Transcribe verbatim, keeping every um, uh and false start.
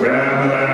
Bravo!